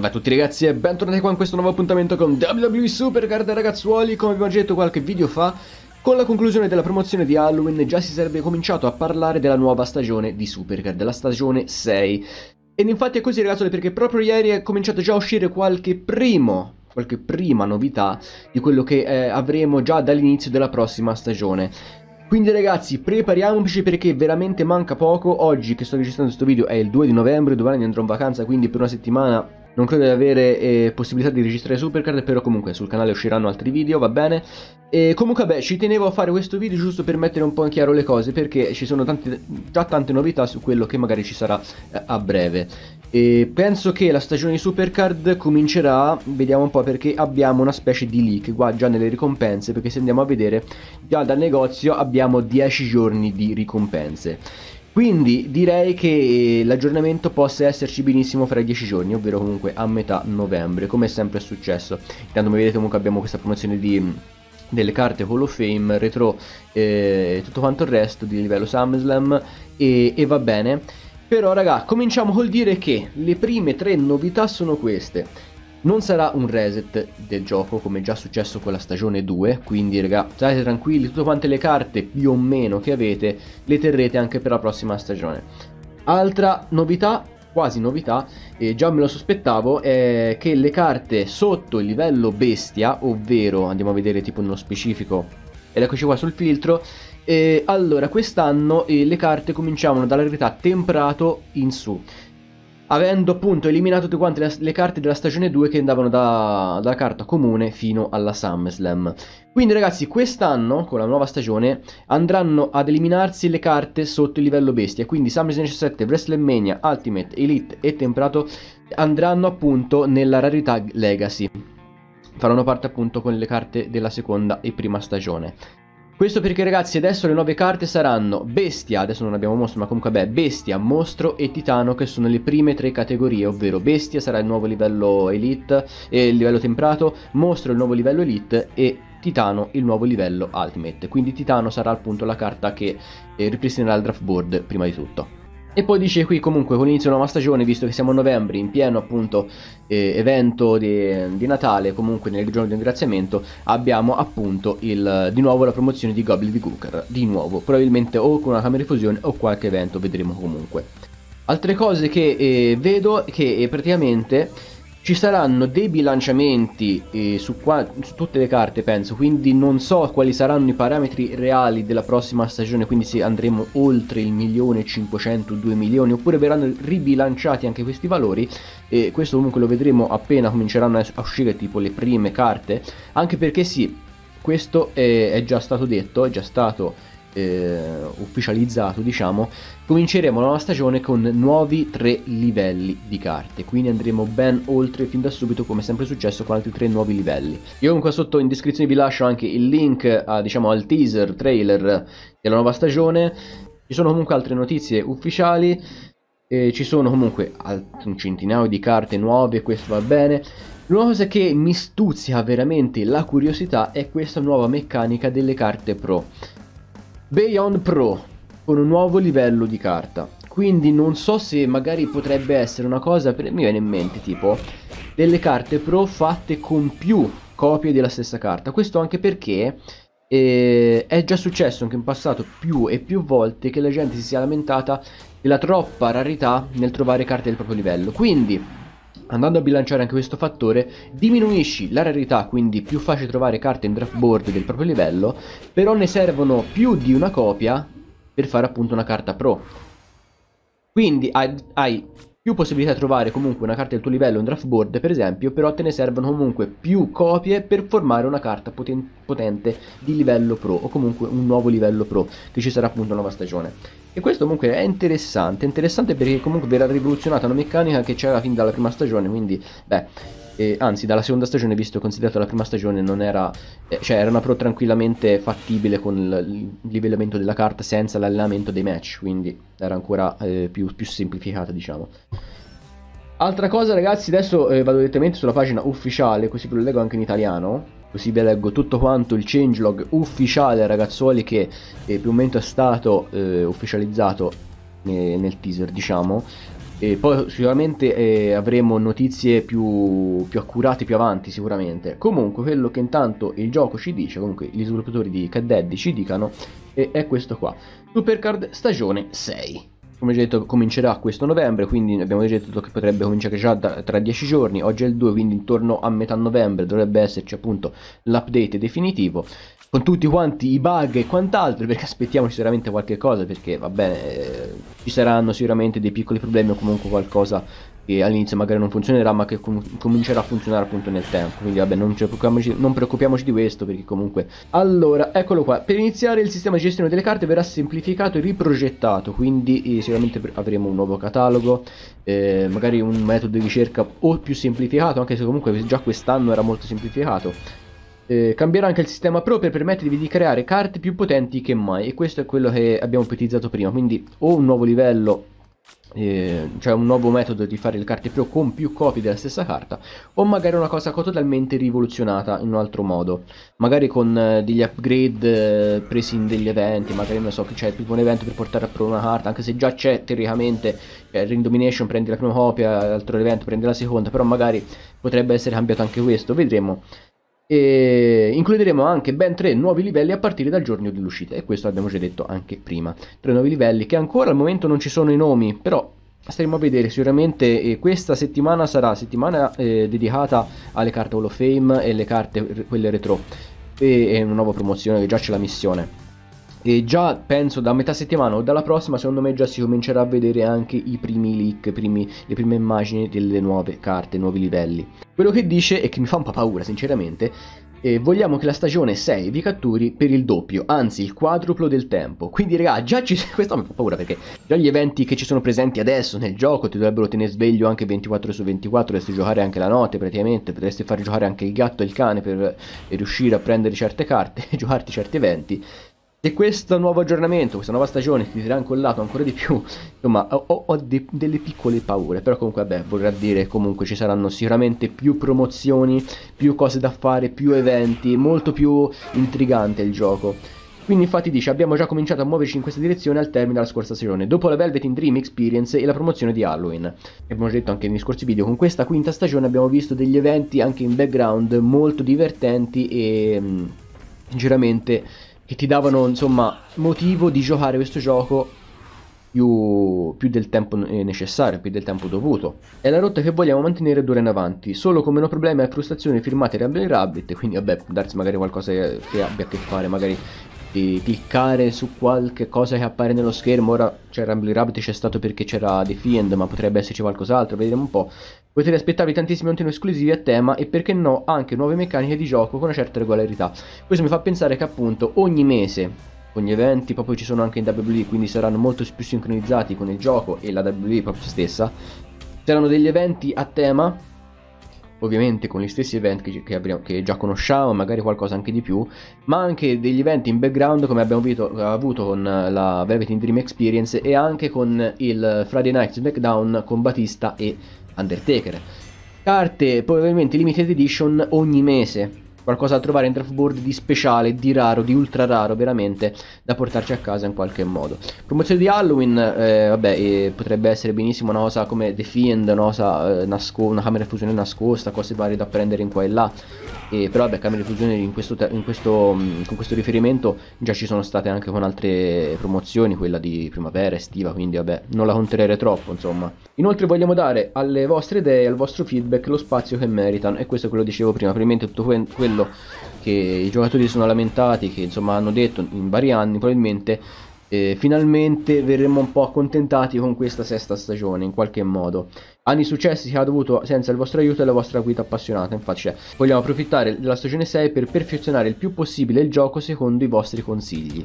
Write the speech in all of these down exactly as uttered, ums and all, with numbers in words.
Salve a tutti ragazzi e bentornati qua in questo nuovo appuntamento con WWE Supercard. Ragazzuoli, come vi ho detto qualche video fa, con la conclusione della promozione di Halloween già si sarebbe cominciato a parlare della nuova stagione di Supercard, della stagione sei. Ed infatti è così ragazzuoli, perché proprio ieri è cominciato già a uscire qualche primo qualche prima novità di quello che eh, avremo già dall'inizio della prossima stagione. Quindi ragazzi, prepariamoci perché veramente manca poco. Oggi che sto registrando questo video è il due di novembre, domani andrò in vacanza, quindi per una settimana non credo di avere eh, possibilità di registrare Supercard, però comunque sul canale usciranno altri video, va bene? E comunque beh, ci tenevo a fare questo video giusto per mettere un po' in chiaro le cose, perché ci sono tante, già tante novità su quello che magari ci sarà eh, a breve. E penso che la stagione di Supercard comincerà, vediamo un po', perché abbiamo una specie di leak qua già nelle ricompense, perché se andiamo a vedere già dal negozio abbiamo dieci giorni di ricompense, quindi direi che l'aggiornamento possa esserci benissimo fra i dieci giorni, ovvero comunque a metà novembre, come sempre è successo. Intanto come vedete comunque abbiamo questa promozione di... delle carte Hall of Fame, retro e eh, tutto quanto il resto di livello SummerSlam e, e va bene. Però raga, cominciamo col dire che le prime tre novità sono queste. Non sarà un reset del gioco come già successo con la stagione due, quindi raga state tranquilli, tutte quante le carte più o meno che avete le terrete anche per la prossima stagione. Altra novità, quasi novità, e eh, già me lo sospettavo, è che le carte sotto il livello bestia, ovvero andiamo a vedere tipo nello specifico, ed eccoci qua sul filtro. Eh, allora, quest'anno eh, le carte cominciavano dall'aridità temprato in su, avendo appunto eliminato tutte quante le, le carte della stagione due che andavano da, dalla carta comune fino alla SummerSlam. Quindi ragazzi, quest'anno con la nuova stagione andranno ad eliminarsi le carte sotto il livello bestia, quindi SummerSlam diciassette, WrestleMania, Ultimate, Elite e Temprato andranno appunto nella rarità Legacy, faranno parte appunto con le carte della seconda e prima stagione. Questo perché ragazzi adesso le nuove carte saranno Bestia, adesso non abbiamo mostro ma comunque beh, Bestia, Mostro e Titano, che sono le prime tre categorie, ovvero Bestia sarà il nuovo livello Elite, eh, il livello Temprato, Mostro il nuovo livello Elite e Titano il nuovo livello Ultimate. Quindi Titano sarà appunto la carta che eh, ripristinerà il draft board prima di tutto. E poi dice qui comunque con l'inizio della nuova stagione, visto che siamo a novembre, in pieno appunto eh, evento di, di Natale, comunque nel giorno di ringraziamento, abbiamo appunto il, di nuovo la promozione di Goblet the Gooker, di nuovo, probabilmente o con una camera di fusione o qualche evento, vedremo comunque. Altre cose che eh, vedo è che eh, praticamente ci saranno dei bilanciamenti eh, su, qua, su tutte le carte penso, quindi non so quali saranno i parametri reali della prossima stagione, quindi se andremo oltre il milione e cinquecento, due milioni, oppure verranno ribilanciati anche questi valori, e questo comunque lo vedremo appena cominceranno a uscire tipo le prime carte, anche perché sì, questo è, è già stato detto, è già stato eh, ufficializzato diciamo. Cominceremo la nuova stagione con nuovi tre livelli di carte, quindi andremo ben oltre fin da subito, come sempre è successo con altri tre nuovi livelli. Io comunque sotto in descrizione vi lascio anche il link a, diciamo, al teaser trailer della nuova stagione. Ci sono comunque altre notizie ufficiali, eh, ci sono comunque un centinaio di carte nuove, questo va bene. L'unica cosa che mi stuzzica veramente la curiosità è questa nuova meccanica delle carte pro, Beyond Pro, con un nuovo livello di carta. Quindi non so se magari potrebbe essere una cosa per... mi viene in mente tipo delle carte pro fatte con più copie della stessa carta. Questo anche perché eh, è già successo anche in passato più e più volte che la gente si sia lamentata della troppa rarità nel trovare carte del proprio livello. Quindi andando a bilanciare anche questo fattore, diminuisci la rarità, quindi più facile trovare carte in draft board del proprio livello, però ne servono più di una copia per fare appunto una carta pro. Quindi hai, hai più possibilità di trovare comunque una carta del tuo livello in draft board per esempio, però te ne servono comunque più copie per formare una carta poten- potente di livello pro, o comunque un nuovo livello pro, che ci sarà appunto una nuova stagione. E questo comunque è interessante, interessante perché comunque verrà rivoluzionata una meccanica che c'era fin dalla prima stagione, quindi beh, eh, anzi dalla seconda stagione, visto considerato la prima stagione non era, eh, cioè era una pro tranquillamente fattibile con il livellamento della carta senza l'allenamento dei match, quindi era ancora eh, più, più semplificata diciamo. Altra cosa ragazzi, adesso eh, vado direttamente sulla pagina ufficiale, così ve lo leggo anche in italiano, così vi leggo tutto quanto il changelog ufficiale ragazzuoli, che eh, più o meno è stato eh, ufficializzato eh, nel teaser diciamo. E poi sicuramente eh, avremo notizie più, più accurate più avanti sicuramente. Comunque quello che intanto il gioco ci dice, comunque gli sviluppatori di Cat Daddy ci dicano, e è questo qua: Supercard stagione sei. Come già detto comincerà questo novembre, quindi abbiamo già detto che potrebbe cominciare già da, tra dieci giorni. Oggi è il due, quindi intorno a metà novembre dovrebbe esserci appunto l'update definitivo, con tutti quanti i bug e quant'altro, perché aspettiamoci sicuramente qualche cosa, perché va bene, eh, ci saranno sicuramente dei piccoli problemi o comunque qualcosa che all'inizio magari non funzionerà ma che com comincerà a funzionare appunto nel tempo, quindi vabbè, non, non preoccupiamoci di questo, perché comunque... Allora, eccolo qua, per iniziare il sistema di gestione delle carte verrà semplificato e riprogettato, quindi eh, sicuramente avremo un nuovo catalogo, eh, magari un metodo di ricerca o più semplificato, anche se comunque già quest'anno era molto semplificato. Eh, cambierà anche il sistema Pro per permettervi di creare carte più potenti che mai, e questo è quello che abbiamo ipotizzato prima, quindi o un nuovo livello, eh, cioè un nuovo metodo di fare le carte Pro con più copie della stessa carta, o magari una cosa totalmente rivoluzionata in un altro modo, magari con eh, degli upgrade eh, presi in degli eventi, magari non so che c'è tipo un evento per portare a Pro una carta, anche se già c'è teoricamente, eh, Ring Domination prendi la prima copia, l'altro evento prendi la seconda, però magari potrebbe essere cambiato anche questo, vedremo. E includeremo anche ben tre nuovi livelli a partire dal giorno dell'uscita, e questo l'abbiamo già detto anche prima. Tre nuovi livelli che ancora al momento non ci sono i nomi, però staremo a vedere. Sicuramente eh, questa settimana sarà settimana eh, dedicata alle carte Hall of Fame e le carte quelle retro, e, e una nuova promozione che già c'è la missione. E già penso da metà settimana o dalla prossima, secondo me già si comincerà a vedere anche i primi leak, primi, le prime immagini delle nuove carte, nuovi livelli. Quello che dice, e che mi fa un po' paura sinceramente, eh, vogliamo che la stagione sei vi catturi per il doppio, anzi il quadruplo del tempo. Quindi raga, già ci... questo mi fa paura, perché già gli eventi che ci sono presenti adesso nel gioco ti dovrebbero tenere sveglio anche ventiquattro ore su ventiquattro, dovresti giocare anche la notte praticamente, potresti far giocare anche il gatto e il cane per riuscire a prendere certe carte e giocarti certi eventi. Se questo nuovo aggiornamento, questa nuova stagione ti dirà incollato ancora di più, insomma ho, ho de delle piccole paure, però comunque vabbè, vorrà dire comunque ci saranno sicuramente più promozioni, più cose da fare, più eventi, molto più intrigante il gioco. Quindi infatti dice, abbiamo già cominciato a muoverci in questa direzione al termine della scorsa stagione, dopo la Velvet in Dream Experience e la promozione di Halloween. E abbiamo detto anche negli scorsi video, con questa quinta stagione abbiamo visto degli eventi anche in background molto divertenti e mh, sinceramente... che ti davano insomma motivo di giocare questo gioco più, più del tempo necessario, più del tempo dovuto. È la rotta che vogliamo mantenere d'ora in avanti, solo con meno problemi e frustrazioni firmate da Blair Rabbit, quindi vabbè, darsi magari qualcosa che abbia a che fare, magari di cliccare su qualche cosa che appare nello schermo. Ora c'è Rambling Rabbit, c'è stato perché c'era The Fiend, ma potrebbe esserci qualcos'altro, vedremo un po'. Potete aspettarvi tantissimi contenuti esclusivi a tema e perché no anche nuove meccaniche di gioco con una certa regolarità. Questo mi fa pensare che appunto ogni mese, ogni eventi proprio ci sono anche in W W E, quindi saranno molto più sincronizzati con il gioco e la W W E proprio stessa. Saranno degli eventi a tema, ovviamente con gli stessi event che, che, abbiamo, che già conosciamo, magari qualcosa anche di più, ma anche degli eventi in background come abbiamo vito, avuto con la Velvet in Dream Experience e anche con il Friday Night's Backdown con Batista e Undertaker. Carte probabilmente limited edition ogni mese, qualcosa da trovare in draft board di speciale, di raro, di ultra raro, veramente da portarci a casa in qualche modo. Promozione di Halloween, eh, vabbè, eh, potrebbe essere benissimo una cosa come The Fiend, una, cosa, eh, una camera di fusione nascosta, cose varie da prendere in qua e là, eh, però vabbè, camere di fusione in questo in questo, mh, con questo riferimento già ci sono state anche con altre promozioni, quella di primavera, estiva, quindi vabbè, non la conterei troppo insomma. Inoltre vogliamo dare alle vostre idee, al vostro feedback lo spazio che meritano, e questo è quello che dicevo prima, probabilmente tutto que quello che i giocatori sono lamentati, che insomma hanno detto in vari anni, probabilmente eh, finalmente verremo un po' accontentati con questa sesta stagione in qualche modo. Anni successi che ha dovuto senza il vostro aiuto e la vostra guida appassionata. Infatti cioè, vogliamo approfittare della stagione sei per perfezionare il più possibile il gioco secondo i vostri consigli.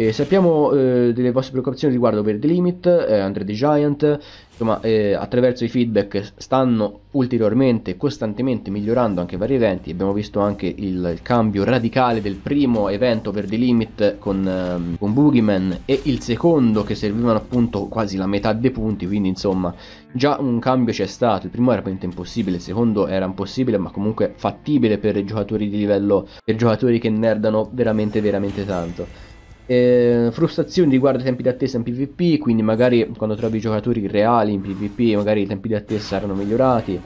Eh, sappiamo eh, delle vostre preoccupazioni riguardo Over the Limit, eh, Andre the Giant, insomma eh, attraverso i feedback stanno ulteriormente, costantemente migliorando anche vari eventi. Abbiamo visto anche il, il cambio radicale del primo evento Over the Limit con, ehm, con Boogeyman e il secondo che servivano appunto quasi la metà dei punti, quindi insomma già un cambio c'è stato. Il primo era praticamente impossibile, il secondo era impossibile ma comunque fattibile per giocatori di livello, per giocatori che nerdano veramente veramente tanto. Eh, frustrazioni riguardo ai tempi d'attesa in PvP, quindi magari quando trovi giocatori reali in PvP magari i tempi d'attesa erano migliorati,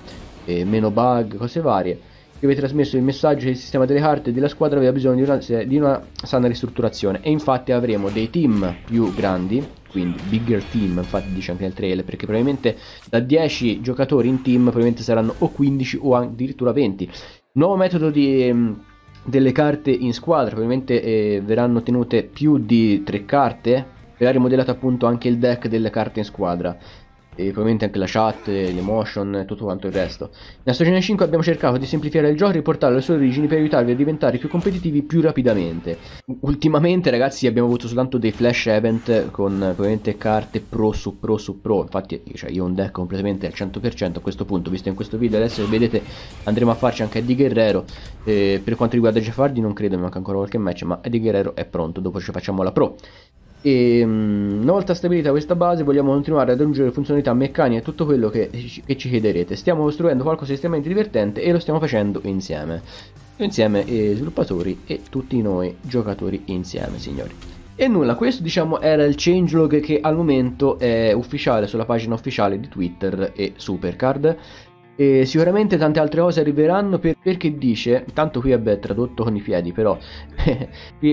eh, meno bug, cose varie. Che avete trasmesso il messaggio che il sistema delle carte della squadra aveva bisogno di una, di una sana ristrutturazione, e infatti avremo dei team più grandi, quindi bigger team, infatti dice anche nel trailer, perché probabilmente da dieci giocatori in team probabilmente saranno o quindici o addirittura venti. Nuovo metodo di... delle carte in squadra, probabilmente eh, verranno tenute più di tre carte, verrà rimodellato appunto anche il deck delle carte in squadra e probabilmente anche la chat, le motion e tutto quanto il resto. Nella stagione cinque abbiamo cercato di semplificare il gioco e riportarlo alle sue origini per aiutarvi a diventare più competitivi più rapidamente. Ultimamente ragazzi abbiamo avuto soltanto dei flash event con probabilmente carte pro su pro su pro, infatti cioè, io ho un deck completamente al cento per cento a questo punto, visto in questo video adesso vedete andremo a farci anche Eddie Guerrero. Eh, per quanto riguarda Jeffardi non credo, mi manca ancora qualche match, ma Eddie Guerrero è pronto, dopo ci facciamo la pro. E una volta stabilita questa base vogliamo continuare ad aggiungere funzionalità meccaniche e tutto quello che, che ci chiederete. Stiamo costruendo qualcosa di estremamente divertente e lo stiamo facendo insieme, insieme eh, sviluppatori e tutti noi giocatori insieme, signori. E nulla, questo diciamo era il changelog che al momento è ufficiale sulla pagina ufficiale di Twitter e Supercard. E sicuramente tante altre cose arriveranno per, perché dice, tanto qui vabbè tradotto con i piedi però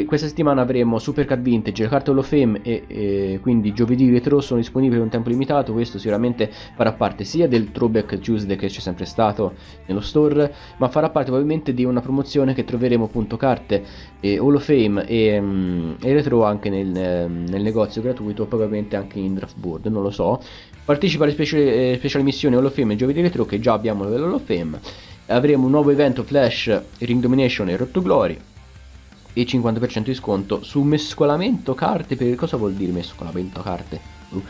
questa settimana avremo Supercard Vintage, la carta Hall of Fame e, e quindi giovedì retro sono disponibili per un tempo limitato. Questo sicuramente farà parte sia del Throwback Tuesday che c'è sempre stato nello store, ma farà parte probabilmente di una promozione che troveremo appunto carte e Hall of Fame e, um, e retro anche nel, nel negozio gratuito, probabilmente anche in draft board, non lo so. Partecipa alle speciali, eh, speciali missioni Hall of Fame e giovedì retro, che già abbiamo l'Hall of Fame. Avremo un nuovo evento Flash, Ring Domination e Road to Glory e cinquanta per cento di sconto su mescolamento carte. Per cosa vuol dire mescolamento carte? Uh.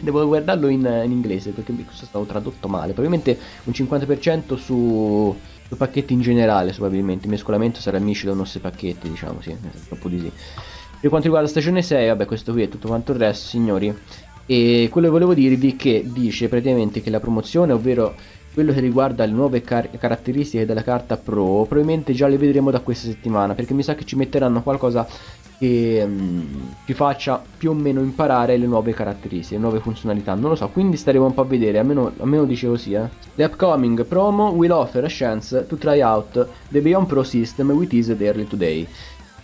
Devo guardarlo in, in inglese perché questo è stato tradotto male. Probabilmente un cinquanta per cento su, su pacchetti in generale, probabilmente il mescolamento sarà miscela dei nostri pacchetti, diciamo, sì, troppo di sì. Per quanto riguarda la stagione sei, vabbè, questo qui è tutto quanto il resto, signori. E quello che volevo dirvi che dice praticamente che la promozione, ovvero quello che riguarda le nuove car caratteristiche della carta pro, probabilmente già le vedremo da questa settimana, perché mi sa che ci metteranno qualcosa che um, ci faccia più o meno imparare le nuove caratteristiche, le nuove funzionalità, non lo so, quindi staremo un po' a vedere, almeno, almeno dice così. Eh. The upcoming promo will offer a chance to try out the Beyond Pro system with ease early today.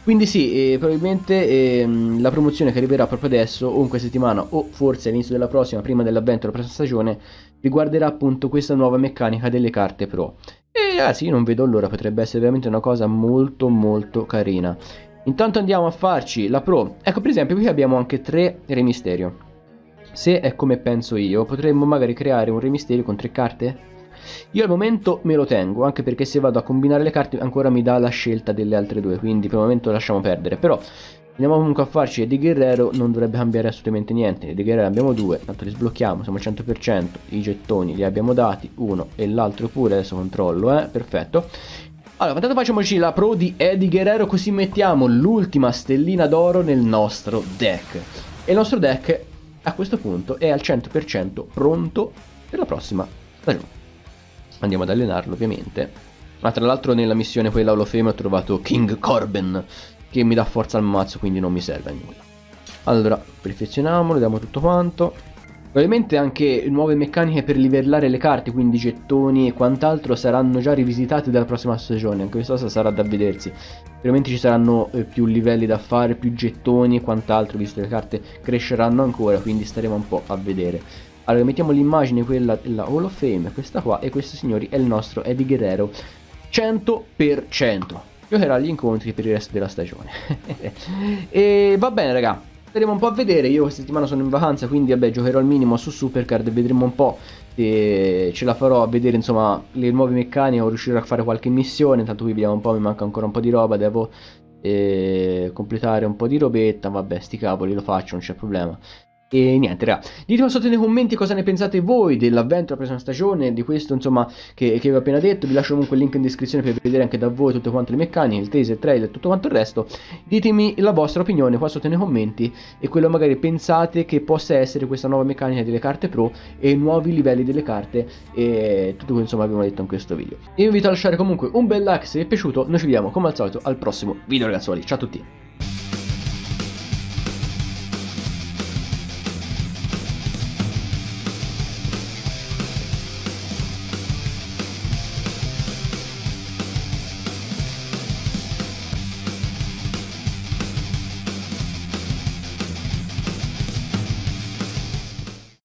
Quindi sì, eh, probabilmente eh, la promozione che arriverà proprio adesso o in questa settimana o forse all'inizio della prossima, prima dell'avvento della prossima stagione, riguarderà appunto questa nuova meccanica delle carte pro. E ragazzi, ah, io non vedo l'ora, potrebbe essere veramente una cosa molto molto carina. Intanto andiamo a farci la pro. Ecco, per esempio qui abbiamo anche tre Rey Misterio. Se è come penso io, potremmo magari creare un Rey Misterio con tre carte? Io al momento me lo tengo, anche perché se vado a combinare le carte ancora mi dà la scelta delle altre due, quindi per il momento lasciamo perdere. Però andiamo comunque a farci Eddie Guerrero, non dovrebbe cambiare assolutamente niente. Eddie Guerrero abbiamo due, tanto li sblocchiamo, siamo al cento per cento, i gettoni li abbiamo dati, uno e l'altro pure, adesso controllo, eh, perfetto. Allora, intanto facciamoci la pro di Eddie Guerrero, così mettiamo l'ultima stellina d'oro nel nostro deck. E il nostro deck a questo punto è al cento per cento pronto per la prossima stagione. Andiamo ad allenarlo ovviamente. Ma tra l'altro nella missione quella Hall of Fame ho trovato King Corbin, che mi dà forza al mazzo, quindi non mi serve a nulla. Allora perfezioniamolo, diamo tutto quanto. Ovviamente anche nuove meccaniche per livellare le carte, quindi gettoni e quant'altro saranno già rivisitate dalla prossima stagione. Anche questa cosa sarà da vedersi. Veramente ci saranno eh, più livelli da fare, più gettoni e quant'altro, visto che le carte cresceranno ancora, quindi staremo un po' a vedere. Allora mettiamo l'immagine quella della Hall of Fame, questa qua, e questo signori è il nostro Eddie Guerrero cento per cento. Giocherà agli incontri per il resto della stagione. E va bene raga, staremo un po' a vedere, io questa settimana sono in vacanza, quindi vabbè giocherò al minimo su Supercard e vedremo un po' se ce la farò a vedere insomma le nuove meccaniche o riuscirò a fare qualche missione. Intanto qui vediamo un po', mi manca ancora un po' di roba, devo eh, completare un po' di robetta, vabbè sti cavoli lo faccio, non c'è problema. E niente raga, ditemi sotto nei commenti cosa ne pensate voi dell'avvento della prossima stagione, di questo insomma che, che vi ho appena detto. Vi lascio comunque il link in descrizione per vedere anche da voi tutte quante le meccaniche, il teaser, il trailer, tutto quanto il resto. Ditemi la vostra opinione qua sotto nei commenti e quello magari pensate che possa essere questa nuova meccanica delle carte pro e nuovi livelli delle carte e tutto quello insomma abbiamo detto in questo video. Io vi invito a lasciare comunque un bel like se vi è piaciuto, noi ci vediamo come al solito al prossimo video ragazzuoli, ciao a tutti.